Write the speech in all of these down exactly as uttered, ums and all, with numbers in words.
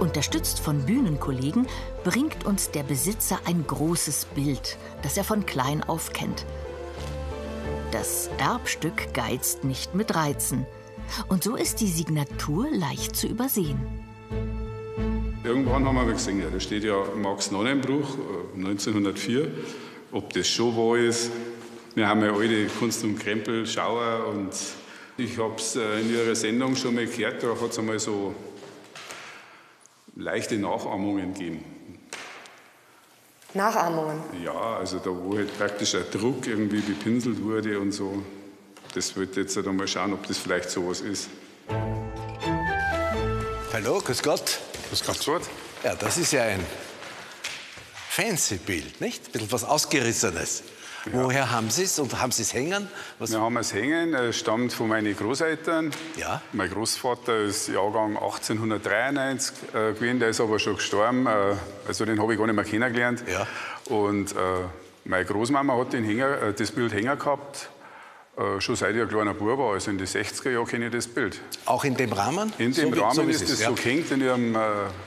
Unterstützt von Bühnenkollegen bringt uns der Besitzer ein großes Bild, das er von klein auf kennt. Das Erbstück geizt nicht mit Reizen. Und so ist die Signatur leicht zu übersehen. Irgendwann haben wir gesehen, da steht ja Max Nonnenbruch, neunzehnhundertvier. Ob das schon wahr ist, wir haben ja alte Kunst und Krempel, Schauer. Und ich habe es in ihrer Sendung schon mal gehört, da hat es einmal so leichte Nachahmungen gegeben. Nachahmungen? Ja, also da, wo halt praktisch ein Druck irgendwie bepinselt wurde und so. Das wird jetzt halt mal schauen, ob das vielleicht sowas ist. Hallo, grüß Gott. Grüß Gott. Grüß Gott. Ja, das ist ja ein fancy Bild, nicht? Ein bisschen was Ausgerissenes. Ja. Woher haben Sie es und haben Sie es hängen? Was? Wir haben es hängen, es stammt von meinen Großeltern. Ja. Mein Großvater ist Jahrgang achtzehnhundertdreiundneunzig äh, gewesen, der ist aber schon gestorben. Äh, also den habe ich gar nicht mehr kennengelernt. Ja. Und äh, meine Großmama hat den Hänger, äh, das Bild hängen gehabt, äh, schon seit ich ein kleiner Bub war. Also in den sechziger Jahren kenne ich das Bild. Auch in dem Rahmen? In dem so Rahmen so ist es, das ja. So gehängt in ihrem äh,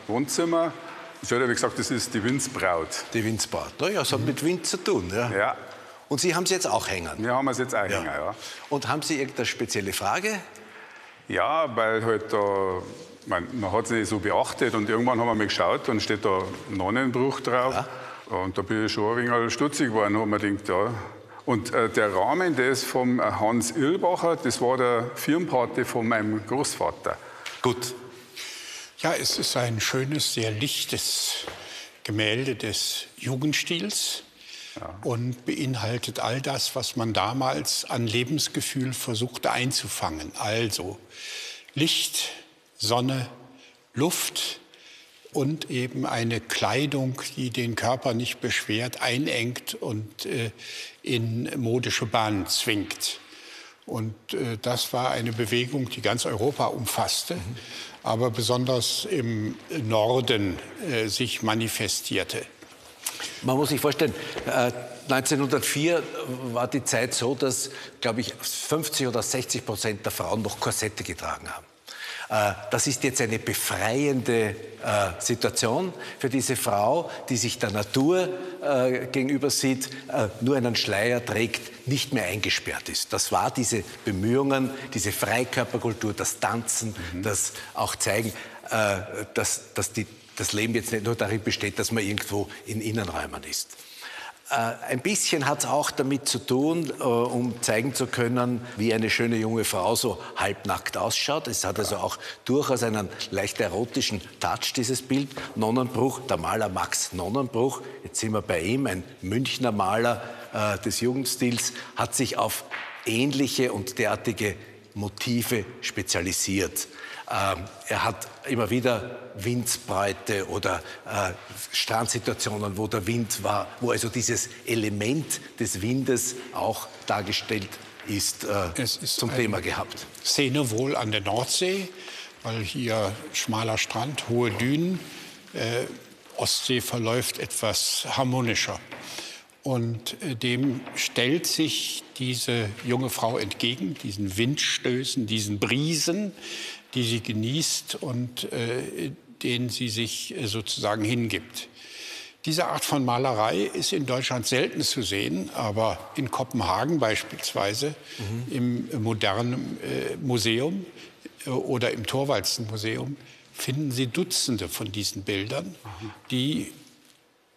Wohnzimmer. Ich habe gesagt, das ist die Windsbraut. Die Windsbraut, na ja, das hat mhm. mit Wind zu tun. Ja. Ja. Und Sie haben es jetzt auch hängen? Wir haben es jetzt auch ja. hängen, ja. Und haben Sie irgendeine spezielle Frage? Ja, weil halt da, man, man hat es nicht so beachtet und irgendwann haben wir mal geschaut und steht da Nonnenbruch drauf. Ja. Und da bin ich schon ein wenig stutzig geworden, habe mir gedacht, ja. Und äh, der Rahmen, der ist vom Hans Irlbacher, das war der Firmenpate von meinem Großvater. Gut. Ja, es ist ein schönes, sehr lichtes Gemälde des Jugendstils. Ja. Und beinhaltet all das, was man damals an Lebensgefühl versuchte einzufangen. Also Licht, Sonne, Luft und eben eine Kleidung, die den Körper nicht beschwert, einengt und äh, in modische Bahnen zwingt. Und äh, das war eine Bewegung, die ganz Europa umfasste, mhm. aber besonders im Norden äh, sich manifestierte. Man muss sich vorstellen, neunzehnhundertvier war die Zeit so, dass, glaube ich, fünfzig oder sechzig Prozent der Frauen noch Korsette getragen haben. Das ist jetzt eine befreiende Situation für diese Frau, die sich der Natur gegenüber sieht, nur einen Schleier trägt, nicht mehr eingesperrt ist. Das war diese Bemühungen, diese Freikörperkultur, das Tanzen, mhm. das auch zeigen, dass, dass die das Leben jetzt nicht nur darin besteht, dass man irgendwo in Innenräumen ist. Äh, ein bisschen hat es auch damit zu tun, äh, um zeigen zu können, wie eine schöne junge Frau so halbnackt ausschaut. Es hat also auch durchaus einen leicht erotischen Touch, dieses Bild. Nonnenbruch, der Maler Max Nonnenbruch, jetzt sind wir bei ihm, ein Münchner Maler äh, des Jugendstils, hat sich auf ähnliche und derartige Motive spezialisiert. Ähm, er hat immer wieder Windsbräute oder äh, Strandsituationen, wo der Wind war, wo also dieses Element des Windes auch dargestellt ist, äh, es ist zum Thema gehabt. Szene wohl an der Nordsee, weil hier schmaler Strand, hohe Dünen, äh, Ostsee verläuft etwas harmonischer. Und dem stellt sich diese junge Frau entgegen, diesen Windstößen, diesen Brisen, die sie genießt und äh, denen sie sich äh, sozusagen hingibt. Diese Art von Malerei ist in Deutschland selten zu sehen, aber in Kopenhagen beispielsweise, mhm. im modernen äh, Museum äh, oder im Thorvaldsen Museum, finden Sie Dutzende von diesen Bildern, mhm. die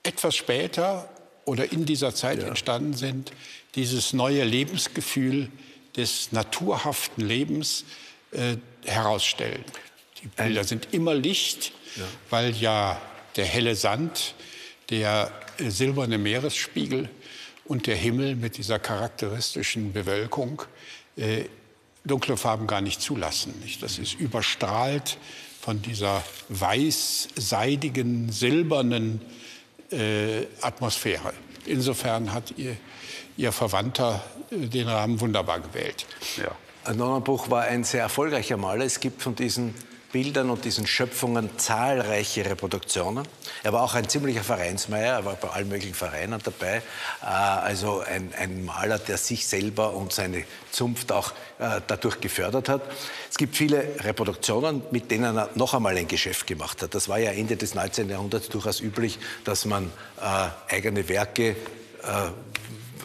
etwas später oder in dieser Zeit ja. entstanden sind, dieses neue Lebensgefühl des naturhaften Lebens äh, herausstellen. Die Bilder sind immer Licht, ja. weil ja der helle Sand, der äh, silberne Meeresspiegel und der Himmel mit dieser charakteristischen Bewölkung äh, dunkle Farben gar nicht zulassen. Nicht? Das ist überstrahlt von dieser weiß-seidigen, silbernen äh, Atmosphäre. Insofern hat ihr, ihr Verwandter äh, den Rahmen wunderbar gewählt. Ja. Nonnenbruch war ein sehr erfolgreicher Maler. Es gibt von diesen Bildern und diesen Schöpfungen zahlreiche Reproduktionen. Er war auch ein ziemlicher Vereinsmeier, er war bei allen möglichen Vereinen dabei. Also ein, ein Maler, der sich selber und seine Zunft auch dadurch gefördert hat. Es gibt viele Reproduktionen, mit denen er noch einmal ein Geschäft gemacht hat. Das war ja Ende des neunzehnten Jahrhunderts durchaus üblich, dass man eigene Werke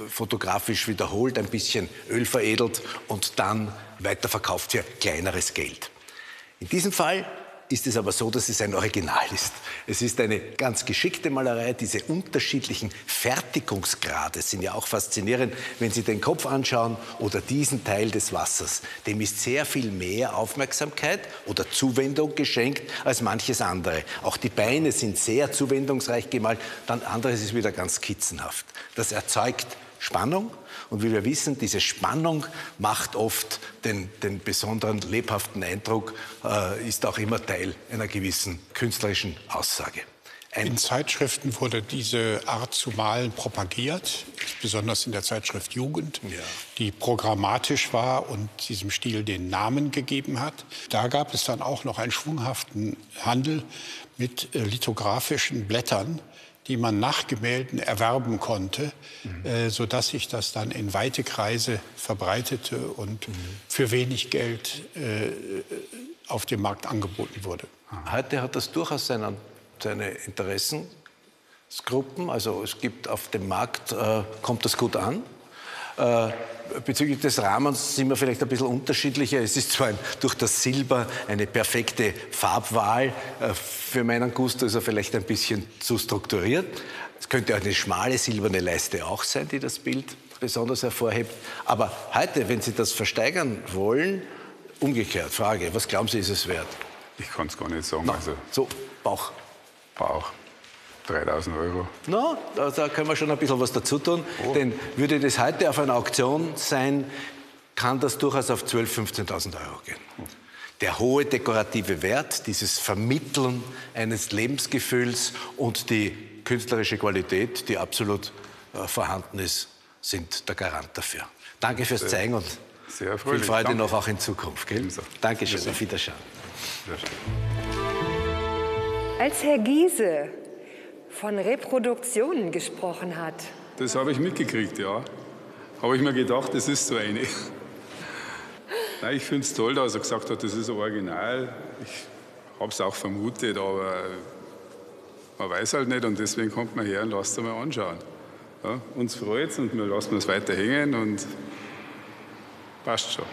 fotografisch wiederholt, ein bisschen Öl veredelt und dann weiterverkauft für kleineres Geld. In diesem Fall ist es aber so, dass es ein Original ist. Es ist eine ganz geschickte Malerei. Diese unterschiedlichen Fertigungsgrade sind ja auch faszinierend. Wenn Sie den Kopf anschauen oder diesen Teil des Wassers, dem ist sehr viel mehr Aufmerksamkeit oder Zuwendung geschenkt als manches andere. Auch die Beine sind sehr zuwendungsreich gemalt. Dann anderes ist wieder ganz skizzenhaft. Das erzeugt Spannung. Und wie wir wissen, diese Spannung macht oft den, den besonderen lebhaften Eindruck, äh, ist auch immer Teil einer gewissen künstlerischen Aussage. Ein in Zeitschriften wurde diese Art zu malen propagiert, besonders in der Zeitschrift Jugend, ja, die programmatisch war und diesem Stil den Namen gegeben hat. Da gab es dann auch noch einen schwunghaften Handel mit äh, lithografischen Blättern, die man nach Gemälden erwerben konnte, mhm. äh, sodass sich das dann in weite Kreise verbreitete und mhm. für wenig Geld äh, auf dem Markt angeboten wurde. Heute hat das durchaus seine, seine Interessensgruppen. Also es gibt auf dem Markt, äh, kommt das gut an. Äh, bezüglich des Rahmens sind wir vielleicht ein bisschen unterschiedlicher. Es ist zwar ein, durch das Silber eine perfekte Farbwahl. Äh, für meinen Gusto ist er vielleicht ein bisschen zu strukturiert. Es könnte auch eine schmale silberne Leiste auch sein, die das Bild besonders hervorhebt. Aber heute, wenn Sie das versteigern wollen, umgekehrt, Frage, was glauben Sie, ist es wert? Ich kann es gar nicht sagen. No. Also so, Bauch. Bauch. dreitausend Euro. No, da, da können wir schon ein bisschen was dazu tun. Oh. Denn würde das heute auf einer Auktion sein, kann das durchaus auf zwölftausend, fünfzehntausend Euro gehen. Oh. Der hohe dekorative Wert, dieses Vermitteln eines Lebensgefühls und die künstlerische Qualität, die absolut äh, vorhanden ist, sind der Garant dafür. Danke fürs Zeigen und sehr viel Freude Danke. noch auch in Zukunft. Gell? Dankeschön, auf Wiedersehen. Als Herr Giese von Reproduktionen gesprochen hat. Das habe ich mitgekriegt, ja. Habe ich mir gedacht, das ist so eine. Nein, ich finde es toll, dass er gesagt hat, das ist original. Ich habe es auch vermutet, aber man weiß halt nicht und deswegen kommt man her und lasst es mal anschauen. Ja, uns freut es und wir lassen es weiter hängen und passt schon.